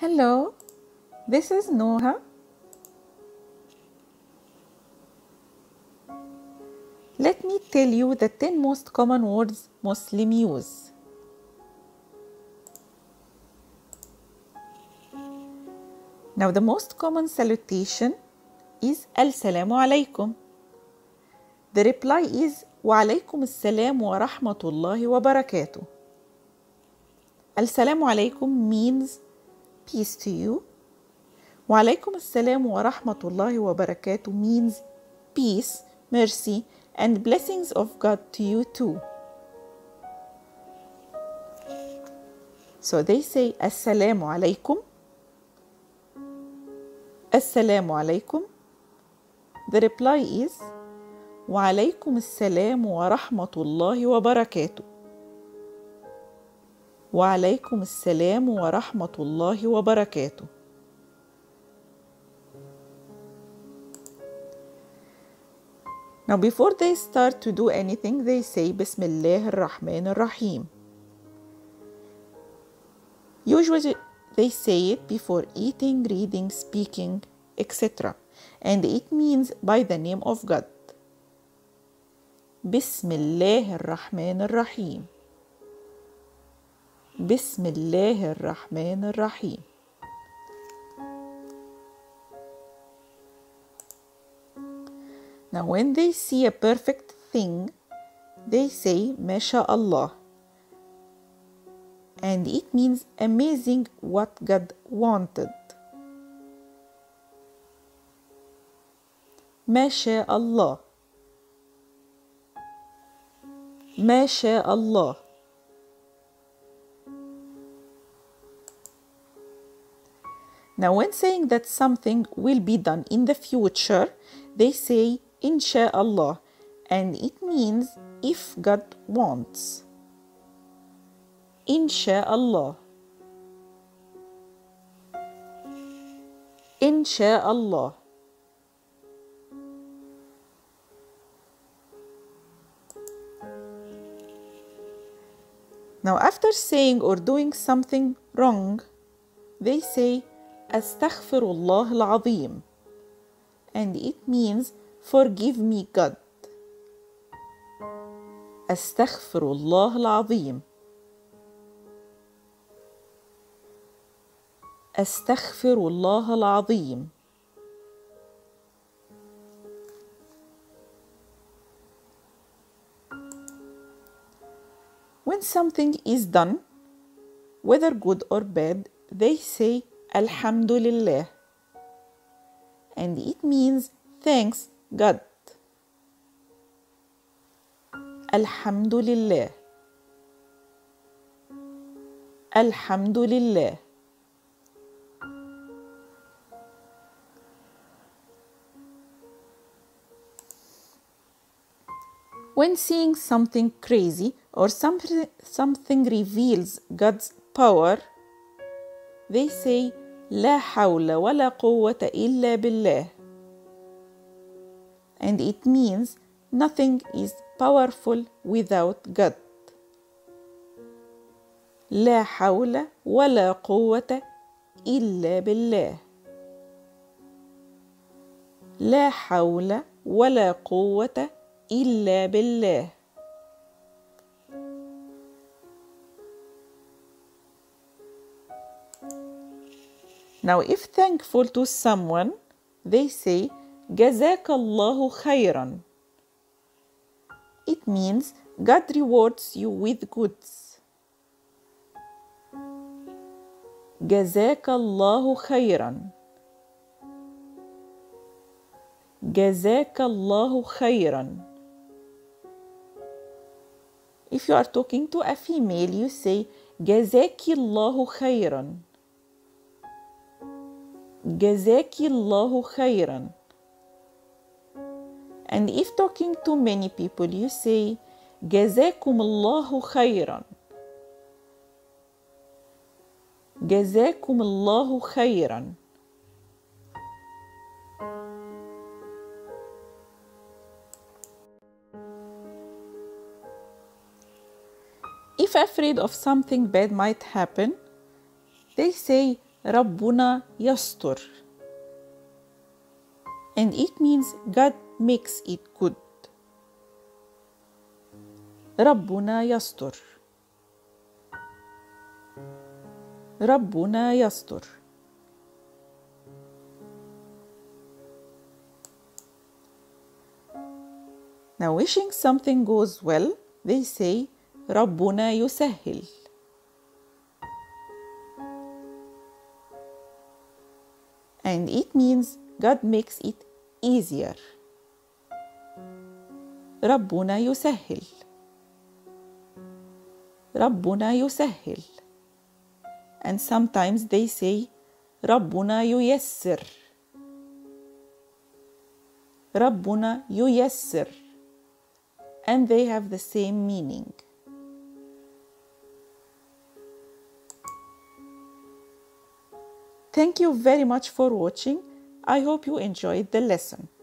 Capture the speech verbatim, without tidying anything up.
Hello, this is Noha. Let me tell you the ten most common words Muslims use. Now the most common salutation is As-salamu alaykum. The reply is Wa alaykum as-salam wa rahmatullahi wa barakatuh. As-salamu alaykum means peace to you. Wa alaykum as-salam wa rahmatullahi wa barakatuh means peace, mercy, and blessings of God to you too. So they say As-salamu alaykum. As-salamu alaykum. The reply is Wa alaykum as-salam wa rahmatullahi wa barakatuh. Wa alaykum as-salam wa rahmatullahi wa barakatuh. Now before they start to do anything, they say Bismillahir Rahmanir Rahim. Usually they say it before eating, reading, speaking, et cetera. And it means by the name of God. Bismillahir Rahmanir Rahim. Bismillahir Rahmanir Rahim. Now when they see a perfect thing, they say Masha Allah, and it means amazing what God wanted. Masha Allah. Masha Allah. Now when saying that something will be done in the future, they say Insha'Allah, and it means if God wants. Insha'Allah. Insha'Allah. Now after saying or doing something wrong, they say Astaghfirullah al Azim, and it means forgive me, God. Astaghfirullah al Azim. Astaghfirullah al Azim. When something is done, whether good or bad, they say Alhamdulillah, and it means thanks God. Alhamdulillah. Alhamdulillah. When seeing something crazy or something something reveals God's power, they say La hawla wala quwwata illa billah, and it means nothing is powerful without God. لا حول ولا قوة إلا بالله. لا حول ولا قوة إلا بالله. Now if thankful to someone, they say Jazakallahu khairan. It means God rewards you with goods. Jazakallahu khairan. Jazakallahu khairan. If you are talking to a female, you say Jazakillahu khairan. Jazakillahu khairan. And if talking to many people, you say Jazakumullahu khairan. Jazakumullahu khairan. If afraid of something bad might happen, they say Rabbuna Yastur. And it means God makes it good. Rabbuna Yastur. Rabbuna Yastur. Now, wishing something goes well, they say Rabbuna Yusahil. And it means God makes it easier. Rabbuna Yusahil. Rabbuna Yusahil. And sometimes they say Rabbuna Yuyessir. Rabbuna Yuyessir. And they have the same meaning. Thank you very much for watching. I hope you enjoyed the lesson.